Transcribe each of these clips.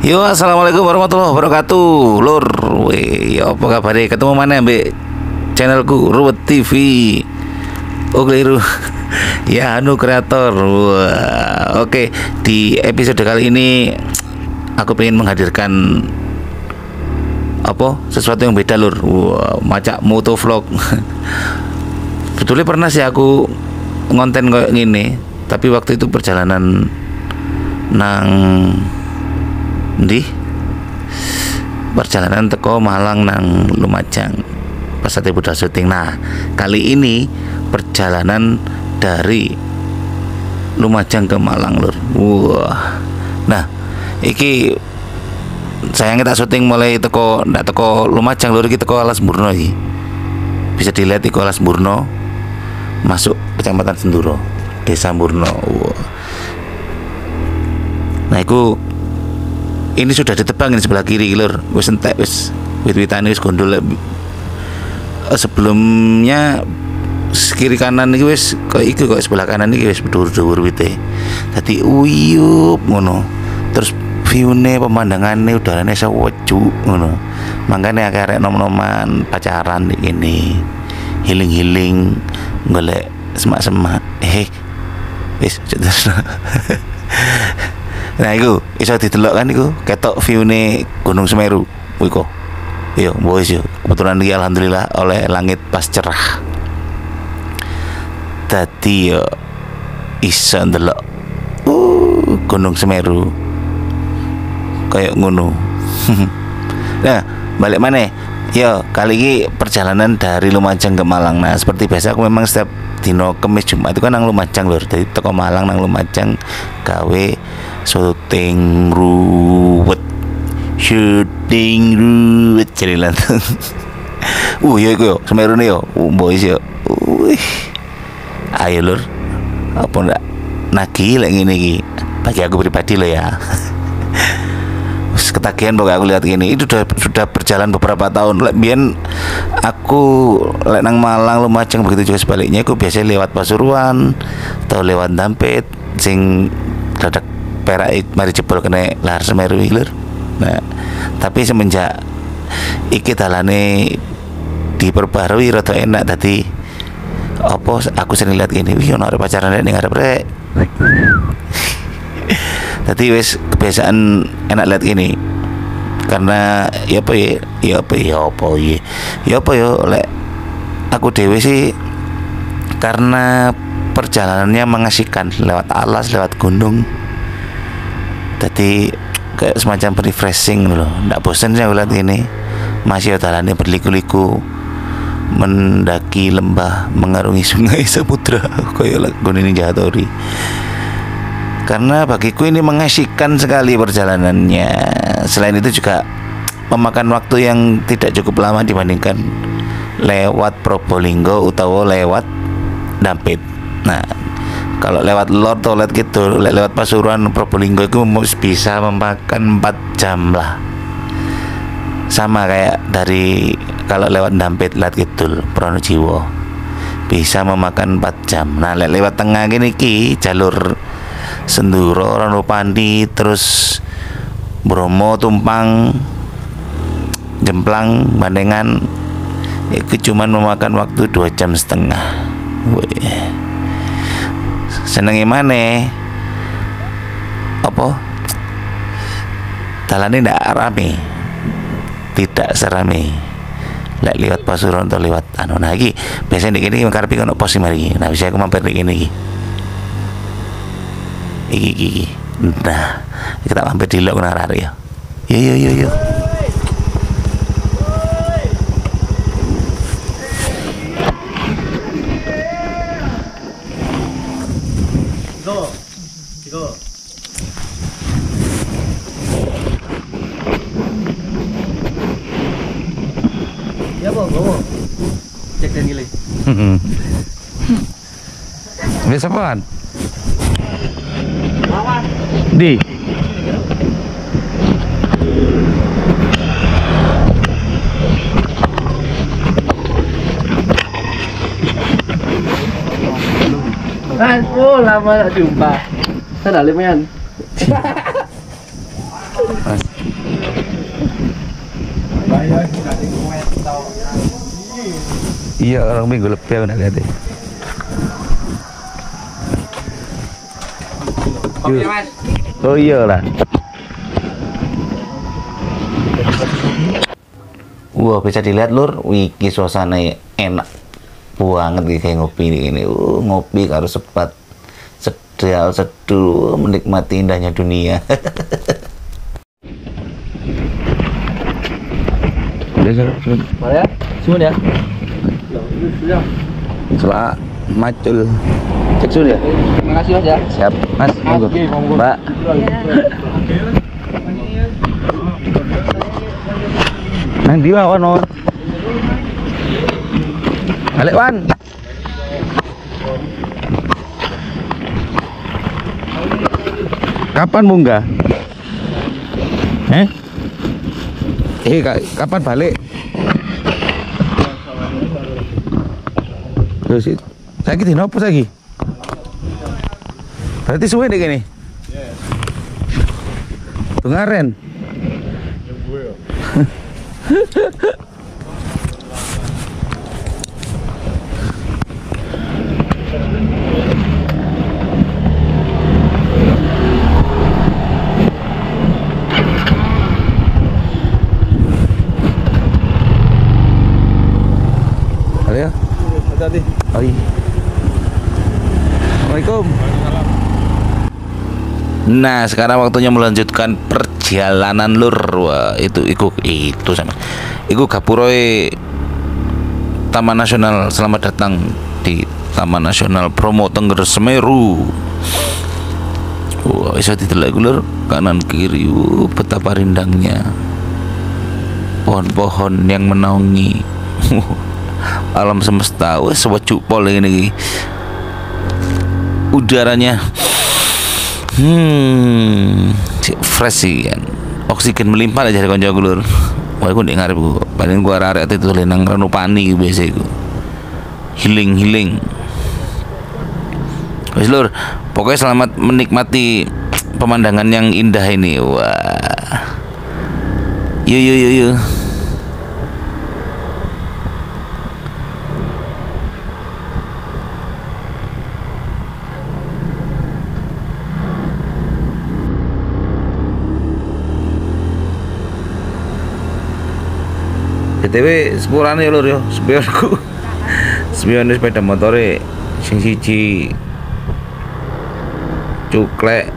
Yo, assalamualaikum warahmatullahi wabarakatuh, Lur. Wih, apa kabar? Ketemu mana mbek channelku Ruwet TV. Oh, keliru. Ya, anu kreator. Wah, oke, di episode kali ini aku pengen menghadirkan apa? Sesuatu yang beda, Lur. Wah, macak motovlog. Betulnya pernah sih aku ngonten kayak gini, tapi waktu itu perjalanan nang di perjalanan teko Malang nang Lumajang pas ati budal syuting. Nah, kali ini perjalanan dari Lumajang ke Malang, Lur. Wah. Nah, iki sayangnya tak syuting mulai teko Lumajang, Lur, iki teko Alasmurno iki. Bisa dilihat iki Alasmurno masuk Kecamatan Senduro, Desa Murno. Wah. Nah, iku ini sudah ditebangin sebelah kiri, Lur. Wis entek, wis wit-witane wis gondol. Sebelumnya kiri kanan iki wis kaya iki, kok sebelah kanan iki wis dhuwur-dhuwur wite. Dadi uyup ngono. Terus view-ne, pemandangane, udarane sejuk ngono. Mangkane akeh arek nom-noman, pacaran iki ngene. Healing-healing, golek semak-semak. Wis terus. Nah, iku iso didelok kan iku ketok view-ne Gunung Semeru. Kuwi kok. Iya, wis yo. Kebetulan iki alhamdulillah oleh langit pas cerah. Dadi yo iso ndelok Gunung Semeru. Kayak ngono. Nah, balik maneh. Yo, kali ini perjalanan dari Lumajang ke Malang. Nah, seperti biasa aku memang setiap dino Kamis Jumat itu kan nang Lumajang, Lur. Dari toko Malang nang Lumajang gawe syuting ruwet cerilan. Yo iku yo Semeru ne yo, boys yo. Ayo, Lur. Apa ndak nagih lek ngene iki? Bagi aku pribadi lo ya. Wis ketagihan pokoknya aku lihat gini. Itu sudah berjalan beberapa tahun. Lek biyen aku lek nang Malang Lumajang begitu juga sebaliknya, aku biasanya lewat Pasuruan atau lewat Dampit sing dadak perak mari jebol kena lahar Semeru, Lur. Nah, tapi semenjak iki dalane diperbarui rada enak, tadi opo aku sering lihat gini, wih ono arep pacaran nek ngarep rek. Tadi wis kebiasaan enak lihat gini. Karena ya apa ya oleh aku dewe sih, karena perjalanannya mengasihkan lewat alas, lewat gunung. Tadi kayak semacam refreshing loh. Ndak bosen saya lihat ini. Masih jalannya berliku-liku, mendaki lembah, mengarungi sungai samudra kayak Gunung Ninja Hattori. Karena bagiku ini mengasihkan sekali perjalanannya. Selain itu juga memakan waktu yang tidak cukup lama dibandingkan lewat Probolinggo utawa lewat Dampit. Nah, kalau lewat Lor toilet gitu, lewat Pasuruan Probolinggo itu bisa memakan 4 jam lah. Sama kayak dari kalau lewat Dampit Lat Kidul Pronojiwo bisa memakan 4 jam. Nah, lewat tengah gini ki jalur Senduro Ranupani terus Bromo Tumpang Jemplang Bandengan itu cuman memakan waktu 2,5 jam. Senenge maneh apa dalane ndak rame, tidak serame lek liwat Pasuruan atau liwat anu. Nah iki biasane nek kene karepe ono pos mari. Nah bisa aku mampir nek kene iki. Nah, kita mampir di lok nang arek ya. Yo. Ya bawa cek dan nilai. Wis apaan? Di. Mas, lama tak jumpa. Saya dah lemean. Iya, orang minggu lebih udah lihat deh. Oh iya lah. Wah, bisa dilihat lur, wiki suasana enak banget nih, kayak ngopi ini. Ngopi karo sepat, sedal seduh, menikmati indahnya dunia. Udah, sudah ya. Setelah macul cek sudah. Terima kasih mas ya. Siap mas, monggo mbak. Nang di lawan on. Balik wan. Kapan munggah? Kapan balik? Terus saiki dino apa saiki? Berarti suwe nek kene. Yes. Dungaren. Assalamualaikum. Nah, sekarang waktunya melanjutkan perjalanan lur. Wah, itu sama. Iku Gapuroe Taman Nasional. Selamat datang di Taman Nasional Bromo Tengger Semeru. Wah, iso ditelak lur kanan kiri. Betapa rindangnya pohon-pohon yang menaungi alam semesta. Wes sejuk pol ini udaranya, fresh sih kan, oksigen melimpah aja dari konco gulur. Wah, aku dengar bu, paling gua rare itu lenang ranupani biasa itu, healing. Wes lur, pokoknya selamat menikmati pemandangan yang indah ini. Wah, yuk. BTW sepurane lur yo, sepionku. Sepione sepeda motore sing siji cuklek,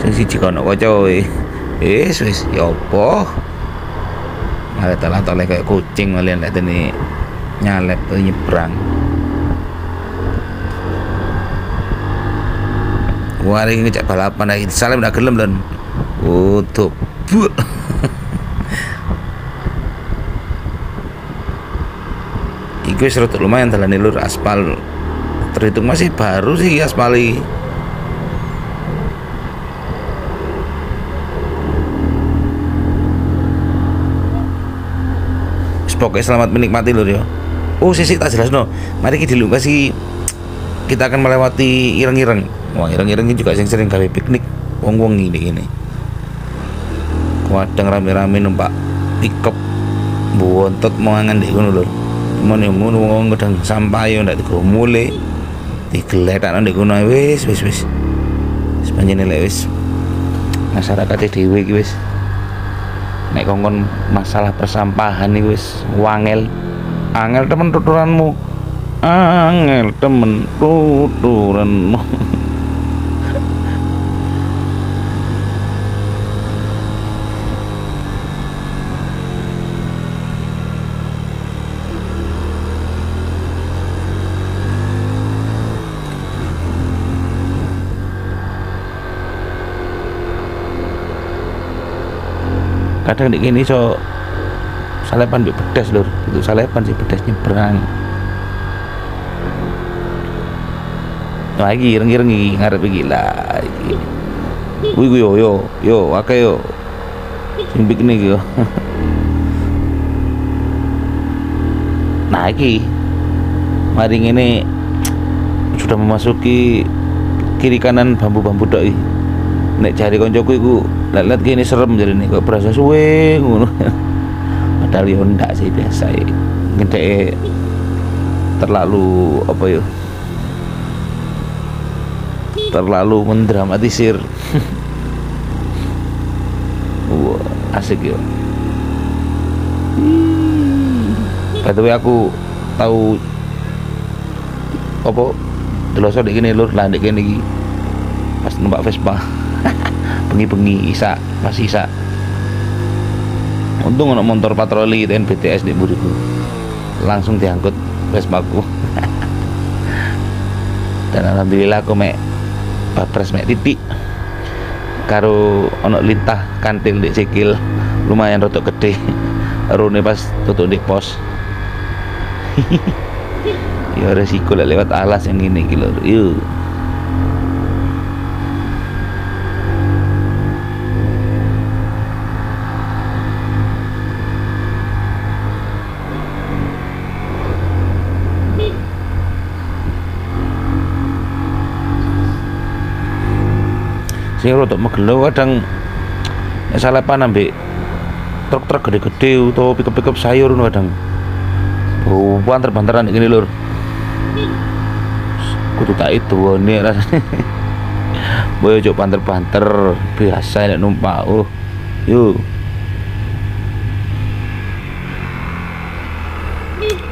sing siji kono kaca we. Wis ya apa? Malah telat-telat kayak kucing malian lek teni nyalep nyebrang. Wari ngejak balapan iki salem ndak gelem lon. Utuh. Wis rada lumayan dalane lur, aspal terhitung masih baru sih aspali. Pokoknya selamat menikmati lur ya. Sisi tak jelas no. Mari kita dulu kasih, kita akan melewati ireng-ireng. Wah, ireng-ireng juga sering gawe piknik wong-wong ngene-ngene. Kadang rame-rame numpak pickup bontot mangan ndek ngono lur. Mun wong gedang sampai ndak digomule digletakno ndek kono wis panjene lek wis masyarakat dhewe iki wis nek kongkon masalah persampahan iki wis angel temen tuturanmu kadang di gini so salepan bik pedas lur, itu salepan sih pedas nyebrang lagi ireng-ireng iki ngarep iki lah iki. Wih yo akeh yo sing piknik yo. Nah iki mari ngene sudah memasuki kiri kanan bambu-bambu tok iki. nek cari koncoku iku lihat gini serem jadi nih kok berasa suwe ngono. Padahal yo ndak sih biasa ya. Gede terlalu apa ya? Terlalu mendramatisir. Wah, asik yo. By the way aku tahu apa delosok dek kene lur lah dek kene iki pas numpak Vespa. Bengi-bengi isa, masih isa. Untung ono motor patroli ten BTS di buriku. Langsung diangkut Vespaku. Dan alhamdulillah aku mek batres mek titik. Karo ono lintah kantil dek sikil lumayan rotok gede. Rune pas tutup di pos. Ya resiko lah lewat alas yang ini iki lur. Yo. Sing rotok megelo kadang salepan ambek truk-truk gede-gede utawa pickup-pickup sayur ngono kadang. Oh, banter-banteran iki lur. Kudu tak idone rasane. Boyo cuk banter-banter biasa nek numpak. Oh. Yo.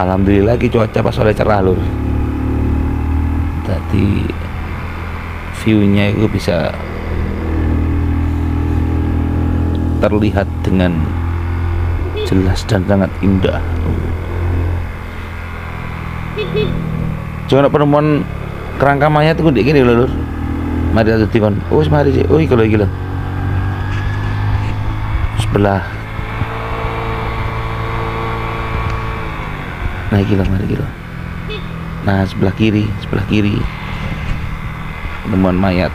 Alhamdulillah iki cuaca pas oleh cerah lur. Dadi view-nya itu bisa terlihat dengan jelas dan sangat indah. Jangan penemuan kerangka mayat itu gini lho lur. Mari satu tikon. Oh mari sih. Oh kalau gila. Sebelah. Nah gila mari gila. Nah sebelah kiri, sebelah kiri. Penemuan mayat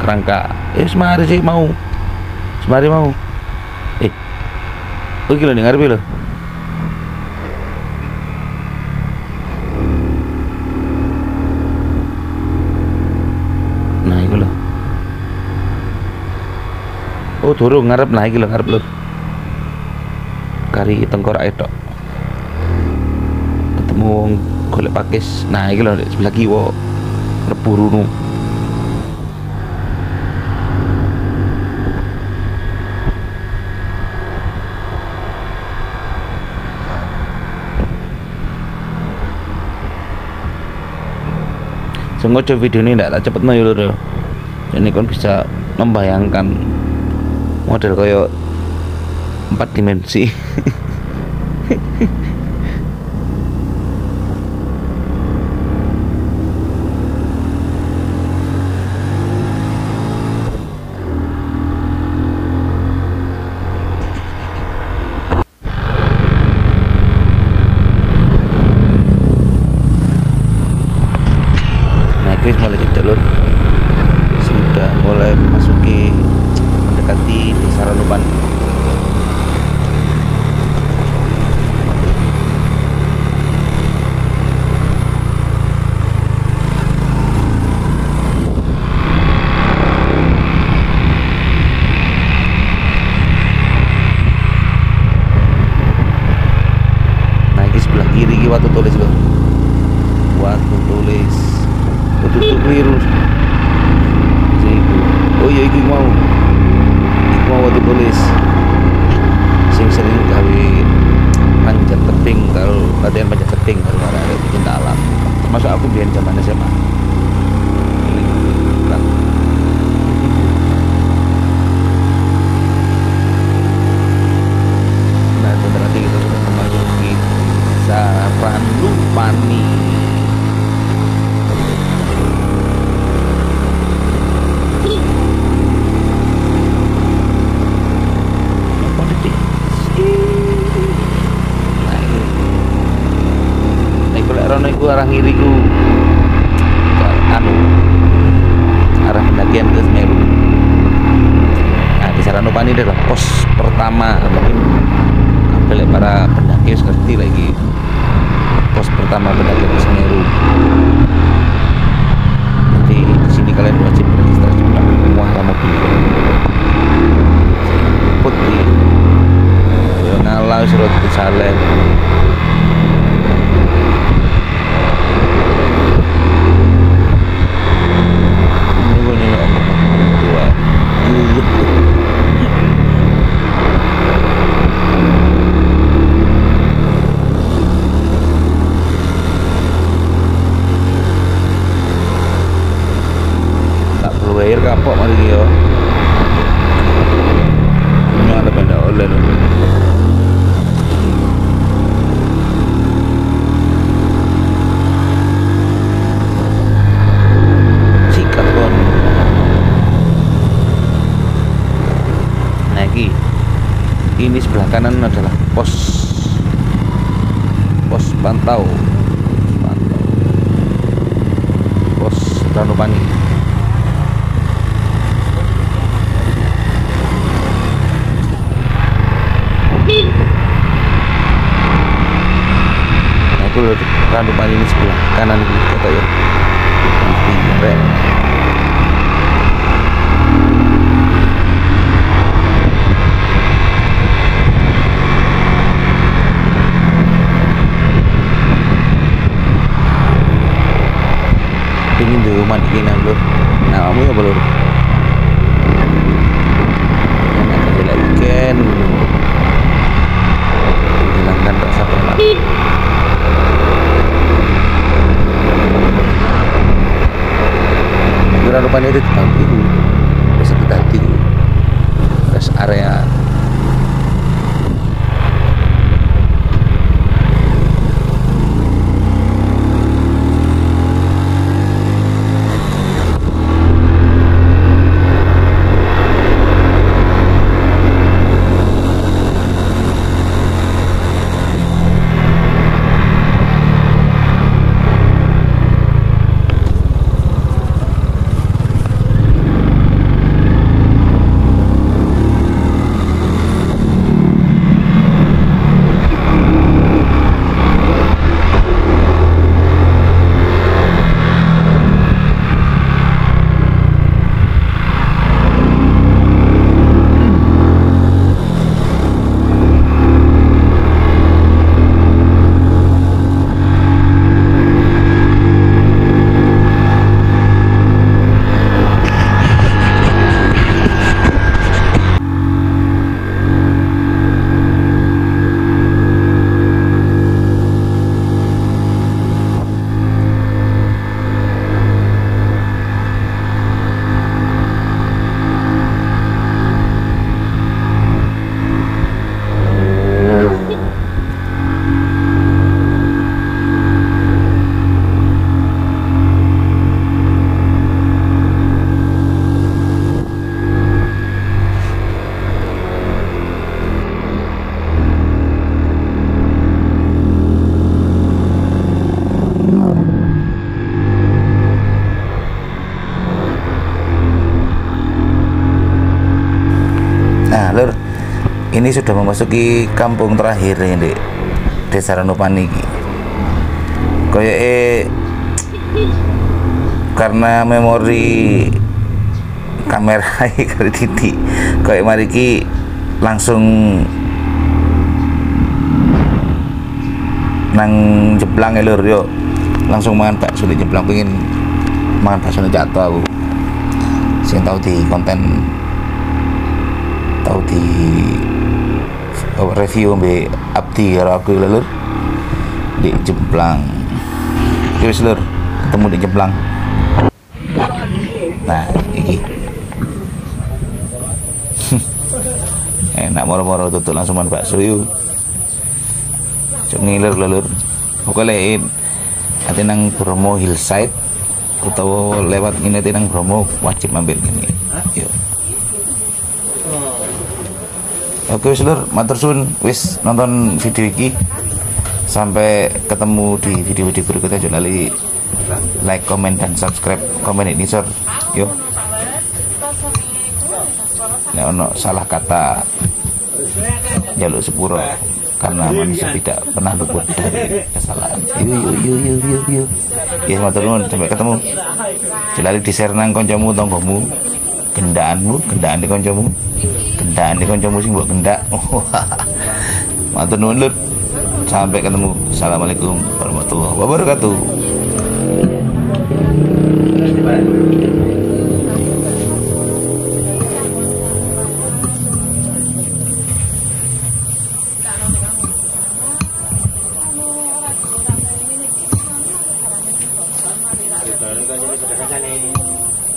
kerangka. Eh mari sih mau. Mari mau. Oke lo dengar pilo. Nah, iku lo. Oh, durung ngarep nah iki lo ngarep lo. Kari tengkorak tok. Ketemu wong golek pakis. Nah, iki lo sebelah kiwa. Reburu nu. Ngoco video ini ndak tak cepet no lho. Ini kan bisa membayangkan model kayak 4 dimensi. Sudah mulai memasuki mendekati desa Ranupan. Nah ini sebelah kiri ini waktu tulis loh. Waktu tulis tutup keliru. Oh iya iki mau. Iki mau waktu tulis. Sing sering gawe panjat tebing kalau latihan panjat tebing kalau arek cinta alam. Termasuk aku biyen zaman SMA. Nah, berarti kita sudah memasuki Saran Lupani. Arah ngiriku anu arah pendakian ke Semeru. Nah di Saran Lupani adalah pos pertama, mungkin kabeh para pendaki ngerti lagi pos pertama pendakian ke Semeru. Nanti di sini kalian wajib registrasi. air kapok mari yo. Nyala benda oleh lho. Sikat kon. Lagi. Ini sebelah kanan adalah pos pantau. Ranupani aku Ranupani ini sebelah kanan kata ya ini dulu matikin aku nah kamu ya belum enak ikan hilangkan rasa penat kurang rupanya itu ditampil terus kita tinggi terus area ini sudah memasuki kampung terakhir ini Desa Ranupani koyoke karena memori kamera kali titik koyoke mari ki langsung nang jeplang lur yo langsung mangan bakso di jeplang pengin mangan bakso jatuh aku sing tau di konten tau di review mbek Abdi karo aku lho Lur. Di Jeplang. Wis Lur, ketemu di Jeplang. Nah, iki. Enak moro-moro tutuk langsung man bakso yuk. Cuk ngiler lho Lur. Pokoke lek ati nang Bromo Hillside utawa lewat ngene ati nang Bromo wajib mampir ngene. Yo. Oke wis Lur, matur suwun wis nonton video iki. Sampai ketemu di video-video berikutnya. Jangan lali like, comment dan subscribe. Comment ini sor. Yo. Nek ono salah kata jaluk sepuro karena manusia tidak pernah luput dari kesalahan. Yo. Ya matur nuwun, sampai ketemu. Jangan lali di-share nang kancamu, tanggomu, gendaanmu, gendaan di kancamu. Dan ini konco musik buat gendak. Matur nuwun Lur. Sampai ketemu. Assalamualaikum warahmatullahi wabarakatuh.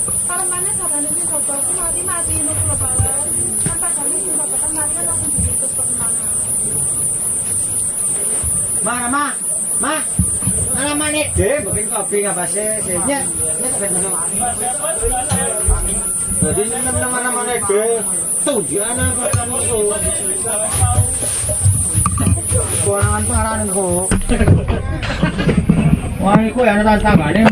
Kalau mana kabarnya sih soto, aku mati nunggu lebaran. Tanpa kali sih soto kan mati langsung diikus ke mana? Mak, mana manik? Deh, bikin kopi nggak pasir, sihnya. Jadi nama manik deh. Tujuan apa kamu? Kurangan pengarang kok. Wah, ini kok yang ada tantangannya.